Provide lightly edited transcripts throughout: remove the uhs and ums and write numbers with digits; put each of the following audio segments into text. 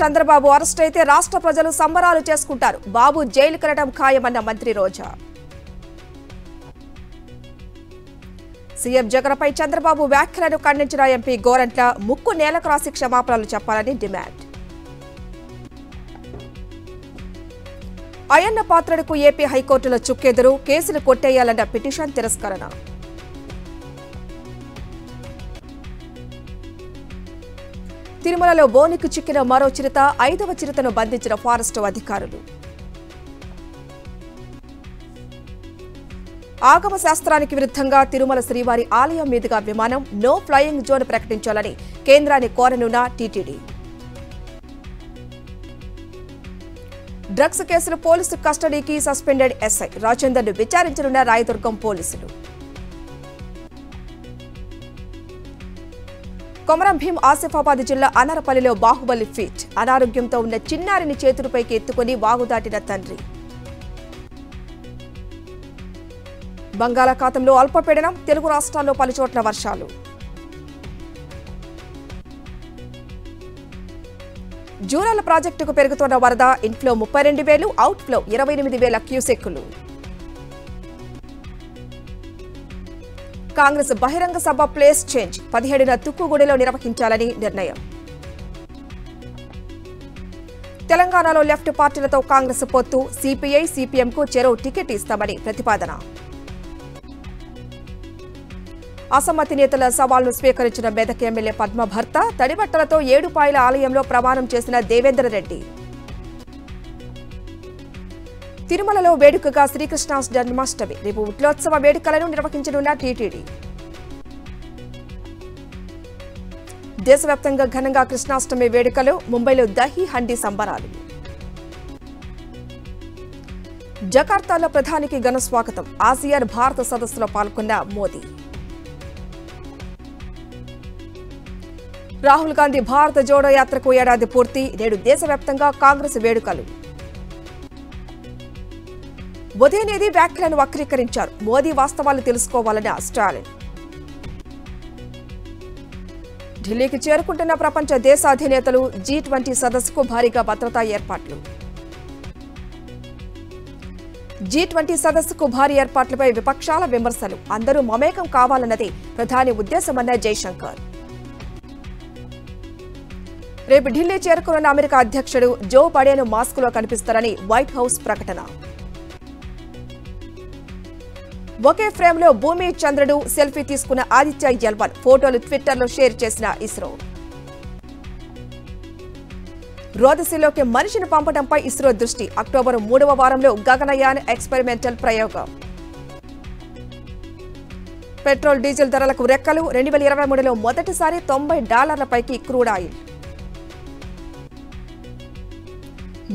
Chandrababu arrest అయితే రాష్ట్ర ప్రజలు సంబరాలు చేసుకుంటారు. బాబు జైలు కరటం ఖాయమన్న మంత్రి రోజా. సీఎం జగన్పై చంద్రబాబు వ్యాఖ్యలను ఖండించిన ఎంపీ గోరంట్ల ముక్కు నేలకు రాసి క్షమాపణలు చెప్పాలని డిమాండ్. అయ్యన్న పాత్రుడుకు ఏపీ హైకోర్టులో చుక్కెదురు, కేసులు కొట్టేయాలన్న పిటిషన్ తిరస్కరణ. తిరుమలలో బోనికి చిక్కిన మరో చిరుత, 5వ చిరుతను బంధించిన ఫారెస్ట్ అధికారులు. ఆగమ శాస్త్రానికి విరుద్ధంగా తిరుమల శ్రీవారి ఆలయం మీదుగా విమానం నో ఫ్లయింగ్ జోన్ ప్రకటించాలని కేంద్రాన్ని కోరనున్న టీటీడీ. డ్రగ్స్ కేసులో పోలీసు కస్టడీకి సస్పెండెడ్ ఎస్ఐ రాజేందర్ను విచారించనున్న రాయదుర్గం పోలీసులు. కొమరం భీం ఆసిఫాబాద్ జిల్లా అనారపల్లిలో బాహుబలి ఫీట్. అనారోగ్యంతో ఉన్న చిన్నారిని చేతులపైకి ఎత్తుకుని వాగు దాటిన తండ్రి. బంగాళాఖాతంలో అల్పపీడనం, తెలుగు రాష్ట్రాల్లో పలుచోట్ల వర్షాలు. జూరాల ప్రాజెక్టుకు పెరుగుతున్న వరద, ఇన్ఫ్లో 32,000, అవుట్ఫ్లో 28,000 క్యూసెక్కులు. కాంగ్రెస్ బహిరంగ సభ ప్లేస్ చేంజ్, 17న తుక్కుగూడెలో నిర్వహించాలని నిర్ణయం. తెలంగాణలో లెఫ్ట్ పార్టీలతో కాంగ్రెస్ పొత్తు, సిపిఐ సిపిఎంకు చెరో టికెట్ ఇస్తామని ప్రతిపాదన. అసమ్మతి నేతల సవాల్ను స్వీకరించిన మెదక్ ఎమ్మెల్యే పద్మభర్త, తడిబట్టలతో 7 పాయల ఆలయంలో ప్రమాణం చేసిన దేవేందర్ రెడ్డి. తిరుమలలో వేడుకగా శ్రీకృష్ణ జన్మాష్టమి, రేపు ఉట్లోత్సవ వేడుకలను నిర్వహించనున్న టీటీడీ. దేశవ్యాప్తంగా ఘనంగా కృష్ణాష్టమి వేడుకలు, ముంబైలో దహీ హండీ సంబరాలు. జకార్తాలో ప్రధానికి ఘన స్వాగతం, ఆసియాన్ భారత సదస్సులో పాల్గొన్న మోదీ. రాహుల్ గాంధీ భారత జోడో యాత్రకు ఏడాది పూర్తి, నేడు దేశవ్యాప్తంగా కాంగ్రెస్ వేడుకలు. ఉదయనిధి వ్యాఖ్యలను వక్రీకరించారు, మోదీ వాస్తవాలు తెలుసుకోవాలన్న స్టాలిన్. ఢిల్లీకి చేరుకుంటున్న ప్రపంచ దేశాధినేతలు, G20 సదస్సుకు భారీగా భద్రతా ఏర్పాట్లు. G20 సదస్సుకు భారీ ఏర్పాట్లపై విపక్షాల విమర్శలు, అందరూ మమేకం కావాలన్నది ప్రధాని ఉద్దేశమన్న జైశంకర్. రేపు ఢిల్లీ చేరుకున్న అమెరికా అధ్యక్షుడు జో బైడెన్ మాస్కులో కనిపిస్తారని వైట్ హౌస్ ప్రకటన. ఒకే ఫ్రేమ్లో భూమి చంద్రుడు, సెల్ఫీ తీసుకున్న ఆదిత్య ఎల్వన్ ఫోటోలు ట్విట్టర్లో షేర్ చేసిన ఇస్రో. రోదశీలోకి మనిషిని పంపడంపై ఇస్రో దృష్టి, అక్టోబర్ 3వ వారంలో గగనయాన్ ఎక్స్పెరిమెంటల్ ప్రయోగం. పెట్రోల్, డీజిల్ ధరలకు రెక్కలు, 2023లో మొదటిసారి $90 పైకి క్రూడ్ ఆయిల్.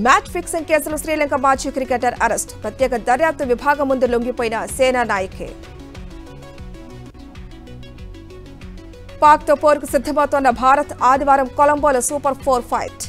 మ్యాచ్ ఫిక్సింగ్ కేసులో శ్రీలంక మాజీ క్రికెటర్ అరెస్ట్, ప్రత్యేక దర్యాప్తు విభాగం ముందు లొంగిపోయిన సేనా నాయకే. పాక్తో పోరుకు సిద్ధమవుతోన్న భారత్, ఆదివారం కొలంబోలో సూపర్ 4 ఫైట్.